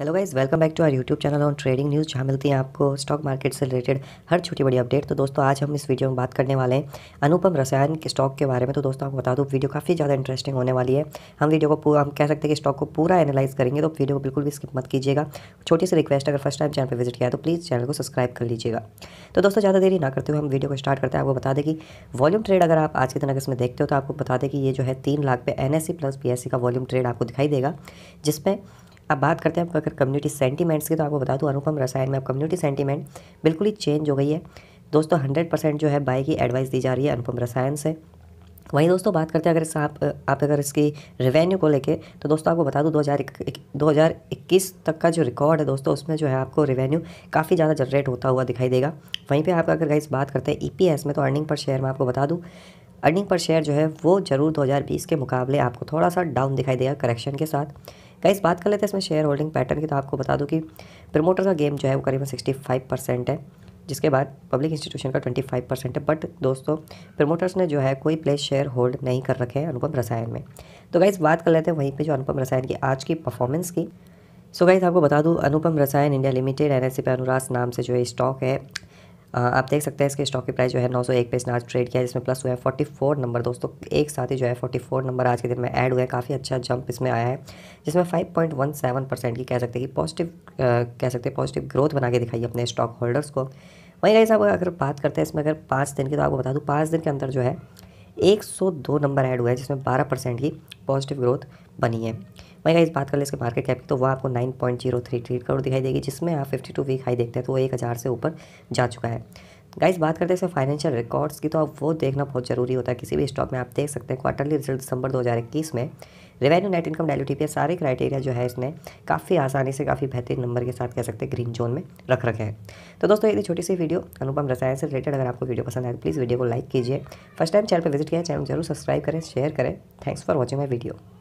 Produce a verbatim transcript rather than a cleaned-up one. Hello guys, welcome back to our YouTube channel on trading news, जहाँ मिलती है आपको स्टॉक मार्केट से रिलेटेड हर छोटी बड़ी अपडेट। तो दोस्तों आज हम इस वीडियो में बात करने वाले हैं अनुपम रसायन के स्टॉक के बारे में। तो दोस्तों आपको बता दूँ वीडियो काफ़ी ज़्यादा इंटरेस्टिंग होने वाली है। हम वीडियो को पूरा हम कह सकते हैं कि स्टॉक को पूरा एनालाइज करेंगे, तो वीडियो को बिल्कुल भी स्किप मत कीजिएगा। छोटी सी रिक्वेस्ट, अगर फर्स्ट टाइम चैनल पर विजिट किया है तो प्लीज़ चैनल को सब्सक्राइब कर लीजिएगा। तो दोस्तों ज़्यादा देरी ना करते हुए हम वीडियो को स्टार्ट करते हैं। आपको बता दें कि वॉल्यूम ट्रेड अगर आप आज के दिन अगर इसमें देखते हो तो आपको बता दें कि ये जो है तीन लाख पे N S E plus B S E का वॉल्यूम ट्रेड आपको दिखाई देगा, जिसमें अब बात करते हैं अगर कम्युनिटी सेंटीमेंट्स की। तो आपको बता दूं अनुपम रसायन में अब कम्युनिटी सेंटीमेंट बिल्कुल ही चेंज हो गई है। दोस्तों हंड्रेड परसेंट जो है बाय की एडवाइस दी जा रही है अनुपम रसायन से। वहीं दोस्तों बात करते हैं अगर इस आप आप अगर इसकी रेवेन्यू को लेके, तो दोस्तों आपको बता दूं दो हज़ार इक्कीस तक का जो रिकॉर्ड है दोस्तों, उसमें जो है आपको रेवेन्यू काफ़ी ज़्यादा जनरेट होता हुआ दिखाई देगा। वहीं पे आप अगर गाइस बात करते हैं ई पी एस में, तो अर्निंग पर शेयर में आपको बता दूँ अर्निंग पर शेयर जो है वो ज़रूर दो हज़ार बीस के मुकाबले आपको थोड़ा सा डाउन दिखाई देगा करेक्शन के सासाथ। गाइस बात कर लेते हैं इसमें शेयर होल्डिंग पैटर्न की। तो आपको बता दूं कि प्रमोटर का गेम जो है वो करीबन सिक्सटी फाइव परसेंट है, जिसके बाद पब्लिक इंस्टीट्यूशन का ट्वेंटी फाइव परसेंट है। बट दोस्तों प्रमोटर्स ने जो है कोई प्लेस शेयर होल्ड नहीं कर रखे हैं अनुपम रसायन में। तो गाइस बात कर लेते हैं वहीं पे जो अनुपम रसायन की आज की परफॉर्मेंस की। सो गाइस आपको बता दूँ Anupam Rasayan India limited N S E पे अनुरास नाम से जो है स्टॉक है, आप देख सकते हैं इसके स्टॉक की प्राइस जो है नौ सौ एक पे इसने आज ट्रेड किया, जिसमें प्लस हुआ है फोर्टी फोर नंबर। दोस्तों एक साथ ही जो है फोर्टी फोर नंबर आज के दिन में ऐड हुए, काफ़ी अच्छा जंप इसमें आया है, जिसमें five point one seven percent की कह सकते हैं कि पॉजिटिव कह सकते हैं पॉजिटिव ग्रोथ बना के दिखाई अपने स्टॉक होल्डर्स को। वहीं गाइस अगर बात करते हैं इसमें अगर पाँच दिन की, तो आपको बता दूँ पाँच दिन के अंदर जो है एक सौ दो नंबर ऐड हुए हैं, जिसमें बारह परसेंट की पॉजिटिव ग्रोथ बनी है। वहीं गाइस बात कर ले इसके मार्केट कैप की, तो वह आपको nine point zero three three crore दिखाई देगी, जिसमें आप फिफ्टी टू वीक हाई देखते हैं तो वो एक हज़ार से ऊपर जा चुका है। गाइस बात करते हैं इसमें फाइनेंशियल रिकॉर्ड्स की, तो आप वो देखना बहुत ज़रूरी होता है किसी भी स्टॉक में। आप देख सकते हैं क्वार्टरली रिजल्ट दिसंबर दो हज़ार इक्कीस में revenue, net income, diluted पी, सारे क्राइटेरिया जो है इसने काफ़ी आसानी से काफ़ी बेहतरीन नंबर के साथ कह सकते हैं ग्रीन जोन में रख रखे हैं। तो दोस्तों ये छोटी सी वीडियो अनुपम रसायन से रिलेटेड। अगर आपको वीडियो पसंद आए तो प्लीज़ वीडियो को लाइक कीजिए। फर्स्ट टाइम चैनल पर विजिट किया, चैनल जरूर सब्सक्राइब करें, शेयर करें। Thanks for watching my video.